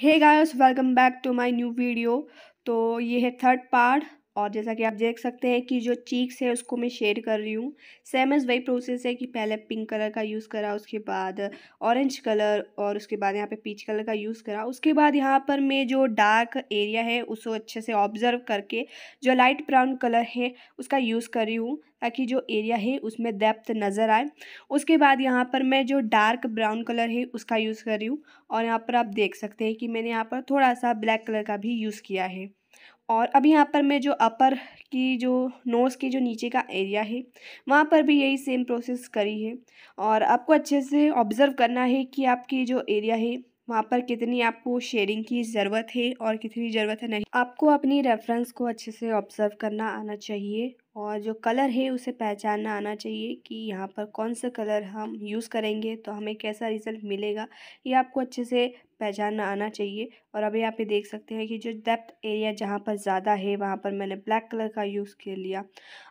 Hey guys welcome back to my new video. तो ये है थर्ड पार्ट और जैसा कि आप देख सकते हैं कि जो चीक्स है उसको मैं शेड कर रही हूँ। सेम एज़ वही प्रोसेस है कि पहले पिंक कलर का यूज़ करा, उसके बाद ऑरेंज कलर और उसके बाद यहाँ पे पीच कलर का यूज़ करा। उसके बाद यहाँ पर मैं जो डार्क एरिया है उसको अच्छे से ऑब्जर्व करके जो लाइट ब्राउन कलर है उसका यूज़ कर रही हूँ ताकि जो एरिया है उसमें डेप्थ नज़र आए। उसके बाद यहाँ पर मैं जो डार्क ब्राउन कलर है उसका यूज़ कर रही हूँ और यहाँ पर आप देख सकते हैं कि मैंने यहाँ पर थोड़ा सा ब्लैक कलर का भी यूज़ किया है। और अभी यहाँ पर मैं जो अपर की जो नोज़ के जो नीचे का एरिया है वहाँ पर भी यही सेम प्रोसेस करी है। और आपको अच्छे से ऑब्ज़र्व करना है कि आपकी जो एरिया है वहाँ पर कितनी आपको शेडिंग की ज़रूरत है और कितनी ज़रूरत है नहीं। आपको अपनी रेफरेंस को अच्छे से ऑब्ज़र्व करना आना चाहिए और जो कलर है उसे पहचानना आना चाहिए कि यहाँ पर कौन सा कलर हम यूज़ करेंगे तो हमें कैसा रिज़ल्ट मिलेगा, ये आपको अच्छे से पहचानना आना चाहिए। और अभी आप ये देख सकते हैं कि जो डेप्थ एरिया जहाँ पर ज़्यादा है वहाँ पर मैंने ब्लैक कलर का यूज़ कर लिया।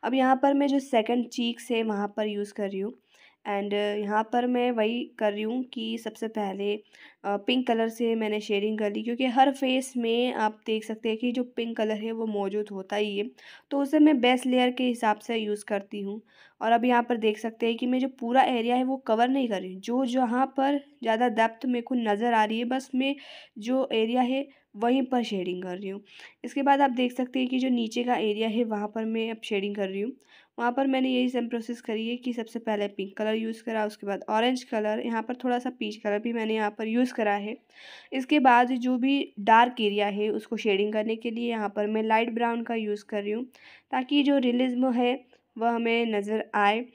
अब यहाँ पर मैं जो सेकंड चीक्स है वहाँ पर यूज़ कर रही हूँ एंड यहाँ पर मैं वही कर रही हूँ कि सबसे पहले पिंक कलर से मैंने शेडिंग कर ली, क्योंकि हर फेस में आप देख सकते हैं कि जो पिंक कलर है वो मौजूद होता ही है, तो उसे मैं बेस लेयर के हिसाब से यूज़ करती हूँ। और अब यहाँ पर देख सकते हैं कि मैं जो पूरा एरिया है वो कवर नहीं कर रही, जो जहाँ पर ज़्यादा डेप्थ मेरे को नज़र आ रही है बस मैं जो एरिया है वहीं पर शेडिंग कर रही हूँ। इसके बाद आप देख सकते हैं कि जो नीचे का एरिया है वहाँ पर मैं अब शेडिंग कर रही हूँ। वहाँ पर मैंने यही सेम प्रोसेस करी है कि सबसे पहले पिंक कलर यूज़ करा, उसके बाद ऑरेंज कलर, यहाँ पर थोड़ा सा पीच कलर भी मैंने यहाँ पर यूज़ करा है। इसके बाद जो भी डार्क एरिया है उसको शेडिंग करने के लिए यहाँ पर मैं लाइट ब्राउन का यूज़ कर रही हूँ ताकि जो रियलिज्म है वह हमें नज़र आए,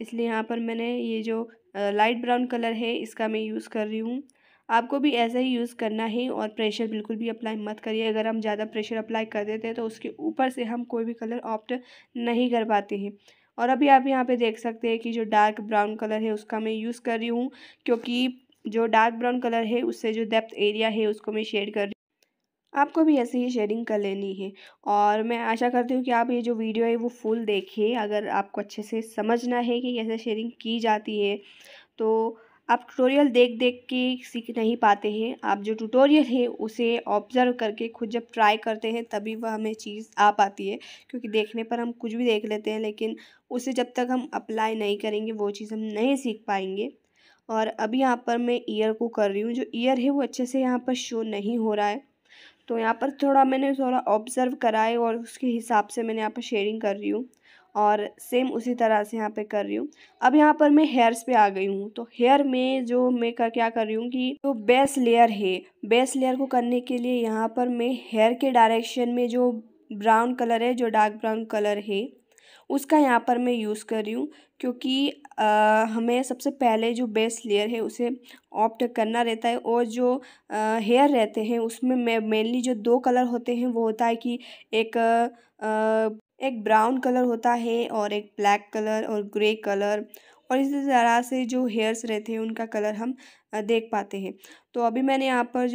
इसलिए यहाँ पर मैंने ये जो लाइट ब्राउन कलर है इसका मैं यूज़ कर रही हूँ। आपको भी ऐसा ही यूज़ करना है और प्रेशर बिल्कुल भी अप्लाई मत करिए। अगर हम ज़्यादा प्रेशर अप्लाई कर देते हैं तो उसके ऊपर से हम कोई भी कलर ऑप्ट नहीं कर पाते हैं। और अभी आप यहाँ पे देख सकते हैं कि जो डार्क ब्राउन कलर है उसका मैं यूज़ कर रही हूँ, क्योंकि जो डार्क ब्राउन कलर है उससे जो डेप्थ एरिया है उसको मैं शेड कर रही हूँ। आपको भी ऐसे ही शेडिंग कर लेनी है। और मैं आशा करती हूँ कि आप ये जो वीडियो है वो फुल देखें। अगर आपको अच्छे से समझना है कि कैसे शेडिंग की जाती है तो आप ट्यूटोरियल देख देख के सीख नहीं पाते हैं, आप जो ट्यूटोरियल है उसे ऑब्ज़र्व करके खुद जब ट्राई करते हैं तभी वह हमें चीज़ आ पाती है, क्योंकि देखने पर हम कुछ भी देख लेते हैं लेकिन उसे जब तक हम अप्लाई नहीं करेंगे वो चीज़ हम नहीं सीख पाएंगे। और अभी यहाँ पर मैं ईयर को कर रही हूँ, जो ईयर है वो अच्छे से यहाँ पर शो नहीं हो रहा है तो यहाँ पर मैंने थोड़ा ऑब्ज़र्व कराए और उसके हिसाब से मैंने यहाँ पर शेडिंग कर रही हूँ और सेम उसी तरह से यहाँ पे कर रही हूँ। अब यहाँ पर मैं हेयर्स पे आ गई हूँ, तो हेयर में जो मैं क्या कर रही हूँ कि जो बेस लेयर है, बेस लेयर को करने के लिए यहाँ पर मैं हेयर के डायरेक्शन में जो ब्राउन कलर है, जो डार्क ब्राउन कलर है उसका यहाँ पर मैं यूज़ कर रही हूँ, क्योंकि हमें सबसे पहले जो बेस लेयर है उसे ऑप्ट करना रहता है। और जो हेयर रहते हैं उसमें मेनली जो दो कलर होते हैं वो होता है कि एक ब्राउन कलर होता है और एक ब्लैक कलर और ग्रे कलर, और इसी तरह से जो हेयर्स रहते हैं उनका कलर हम देख पाते हैं। तो अभी मैंने यहाँ पर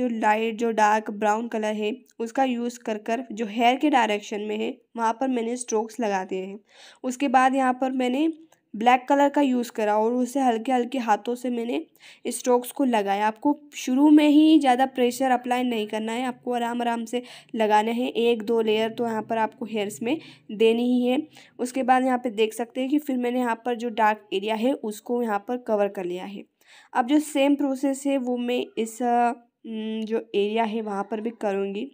जो डार्क ब्राउन कलर है उसका यूज़ कर कर जो हेयर के डायरेक्शन में है वहाँ पर मैंने स्ट्रोक्स लगा दिए हैं। उसके बाद यहाँ पर मैंने ब्लैक कलर का यूज़ करा और उसे हल्के हल्के हाथों से मैंने स्ट्रोक्स को लगाया। आपको शुरू में ही ज़्यादा प्रेशर अप्लाई नहीं करना है, आपको आराम आराम से लगाना है। एक दो लेयर तो यहाँ पर आपको हेयर्स में देनी ही है। उसके बाद यहाँ पे देख सकते हैं कि फिर मैंने यहाँ पर जो डार्क एरिया है उसको यहाँ पर कवर कर लिया है। अब जो सेम प्रोसेस है वो मैं इस जो एरिया है वहाँ पर भी करूँगी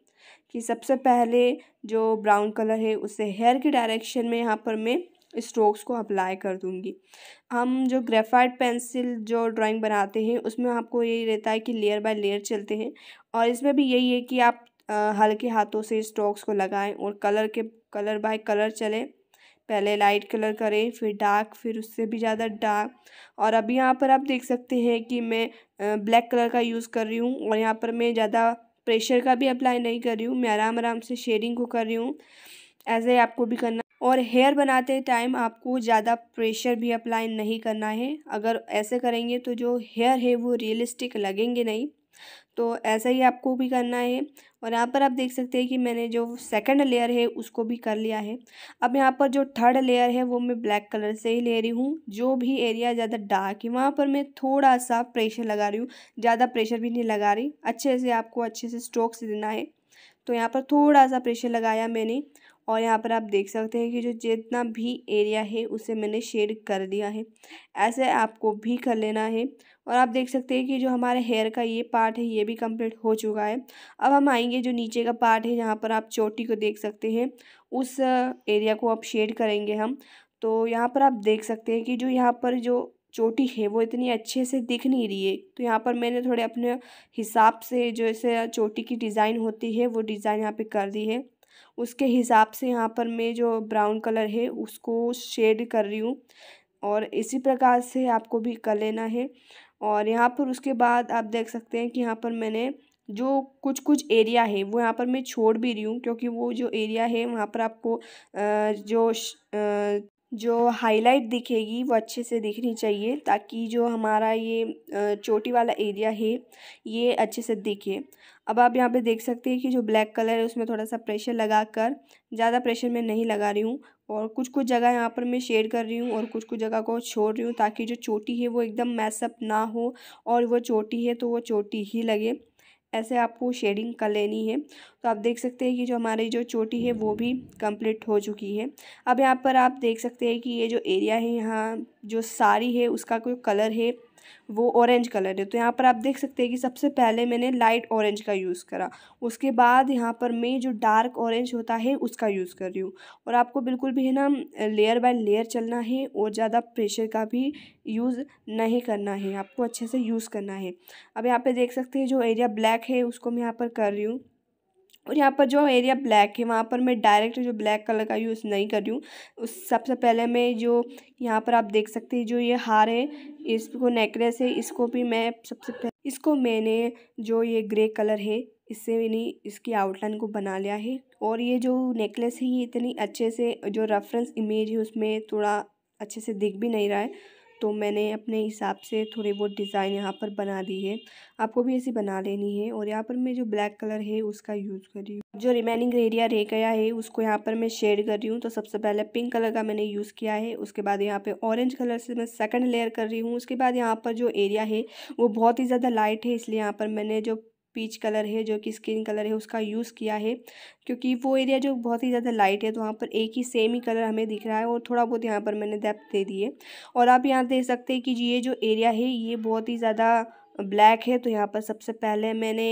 कि सबसे पहले जो ब्राउन कलर है उसे हेयर के डायरेक्शन में यहाँ पर मैं स्ट्रोक्स को अप्लाई कर दूंगी। हम जो ग्रेफाइट पेंसिल जो ड्राइंग बनाते हैं उसमें आपको यही रहता है कि लेयर बाय लेयर चलते हैं, और इसमें भी यही है कि आप हल्के हाथों से स्ट्रोक्स को लगाएं और कलर बाय कलर चलें। पहले लाइट कलर करें, फिर डार्क, फिर उससे भी ज़्यादा डार्क। और अभी यहाँ पर आप देख सकते हैं कि मैं ब्लैक कलर का यूज़ कर रही हूँ और यहाँ पर मैं ज़्यादा प्रेशर का भी अप्लाई नहीं कर रही हूँ, मैं आराम आराम से शेडिंग को कर रही हूँ। ऐसे आपको भी करना। और हेयर बनाते टाइम आपको ज़्यादा प्रेशर भी अप्लाई नहीं करना है, अगर ऐसे करेंगे तो जो हेयर है वो रियलिस्टिक लगेंगे नहीं। तो ऐसा ही आपको भी करना है। और यहाँ पर आप देख सकते हैं कि मैंने जो सेकंड लेयर है उसको भी कर लिया है। अब यहाँ पर जो थर्ड लेयर है वो मैं ब्लैक कलर से ही ले रही हूँ। जो भी एरिया ज़्यादा डार्क है वहाँ पर मैं थोड़ा सा प्रेशर लगा रही हूँ, ज़्यादा प्रेशर भी नहीं लगा रही। अच्छे से आपको अच्छे से स्ट्रोक्स देना है, तो यहाँ पर थोड़ा सा प्रेशर लगाया मैंने। और यहाँ पर आप देख सकते हैं कि जो जितना भी एरिया है उसे मैंने शेड कर दिया है। ऐसे आपको भी कर लेना है। और आप देख सकते हैं कि जो हमारे हेयर का ये पार्ट है ये भी कंप्लीट हो चुका है। अब हम आएंगे जो नीचे का पार्ट है, यहाँ पर आप चोटी को देख सकते हैं, उस एरिया को आप शेड करेंगे हम। तो यहाँ पर आप देख सकते हैं कि जो यहाँ पर जो चोटी है वो इतनी अच्छे से दिख नहीं रही है, तो यहाँ पर मैंने थोड़े अपने हिसाब से जो ऐसे चोटी की डिज़ाइन होती है वो डिज़ाइन यहाँ पर कर दी है। उसके हिसाब से यहाँ पर मैं जो ब्राउन कलर है उसको शेड कर रही हूँ। और इसी प्रकार से आपको भी कर लेना है। और यहाँ पर उसके बाद आप देख सकते हैं कि यहाँ पर मैंने जो कुछ कुछ एरिया है वो यहाँ पर मैं छोड़ भी रही हूँ, क्योंकि वो जो एरिया है वहाँ पर आपको जो हाईलाइट दिखेगी वो अच्छे से दिखनी चाहिए, ताकि जो हमारा ये चोटी वाला एरिया है ये अच्छे से दिखे। अब आप यहाँ पे देख सकते हैं कि जो ब्लैक कलर है उसमें थोड़ा सा प्रेशर लगा कर, ज़्यादा प्रेशर मैं नहीं लगा रही हूँ, और कुछ कुछ जगह यहाँ पर मैं शेड कर रही हूँ और कुछ कुछ जगह को छोड़ रही हूँ, ताकि जो चोटी है वो एकदम मैसअप ना हो और वो चोटी है तो वो चोटी ही लगे। ऐसे आपको शेडिंग कर लेनी है। तो आप देख सकते हैं कि जो हमारी जो चोटी है वो भी कंप्लीट हो चुकी है। अब यहाँ पर आप देख सकते हैं कि ये जो एरिया है यहाँ जो साड़ी है उसका कोई कलर है वो ऑरेंज कलर है, तो यहाँ पर आप देख सकते हैं कि सबसे पहले मैंने लाइट ऑरेंज का यूज़ करा, उसके बाद यहाँ पर मैं जो डार्क ऑरेंज होता है उसका यूज़ कर रही हूँ। और आपको बिल्कुल भी है ना लेयर बाय लेयर चलना है, और ज़्यादा प्रेशर का भी यूज़ नहीं करना है, आपको अच्छे से यूज़ करना है। अब यहाँ पर देख सकते हैं जो एरिया ब्लैक है उसको मैं यहाँ पर कर रही हूँ। और यहाँ पर जो एरिया ब्लैक है वहाँ पर मैं डायरेक्ट जो ब्लैक कलर का यूज़ नहीं कर रही हूँ। उस सबसे पहले मैं जो यहाँ पर आप देख सकते हैं जो ये हार है, इसको नेकलेस है, इसको भी मैं सबसे पहले इसको मैंने जो ये ग्रे कलर है इससे मैंने इसकी आउटलाइन को बना लिया है। और ये जो नेकलेस है ये इतनी अच्छे से जो रेफरेंस इमेज है उसमें थोड़ा अच्छे से दिख भी नहीं रहा है, तो मैंने अपने हिसाब से थोड़ी बहुत डिज़ाइन यहाँ पर बना दी है, आपको भी ऐसी बना लेनी है। और यहाँ पर मैं जो ब्लैक कलर है उसका यूज़ कर रही हूँ। जो रिमेनिंग एरिया रह गया है उसको यहाँ पर मैं शेड कर रही हूँ। तो सबसे पहले पिंक कलर का मैंने यूज़ किया है, उसके बाद यहाँ पे ऑरेंज कलर से मैं सेकंड लेयर कर रही हूँ। उसके बाद यहाँ पर जो एरिया है वो बहुत ही ज़्यादा लाइट है, इसलिए यहाँ पर मैंने जो पीच कलर है जो कि स्किन कलर है उसका यूज़ किया है, क्योंकि वो एरिया जो बहुत ही ज़्यादा लाइट है तो वहाँ पर एक ही सेम ही कलर हमें दिख रहा है, और थोड़ा बहुत यहाँ पर मैंने डेप्थ दे दी है। और आप यहाँ देख सकते हैं कि ये जो एरिया है ये बहुत ही ज़्यादा ब्लैक है, तो यहाँ पर सबसे पहले मैंने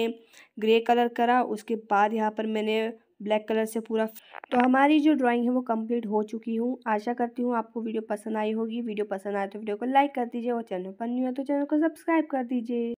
ग्रे कलर करा, उसके बाद यहाँ पर मैंने ब्लैक कलर से पूरा। तो हमारी जो ड्राइंग है वो कंप्लीट हो चुकी हूँ। आशा करती हूँ आपको वीडियो पसंद आई होगी। वीडियो पसंद आए तो वीडियो को लाइक कर दीजिए, और चैनल पर न्यू है तो चैनल को सब्सक्राइब कर दीजिए।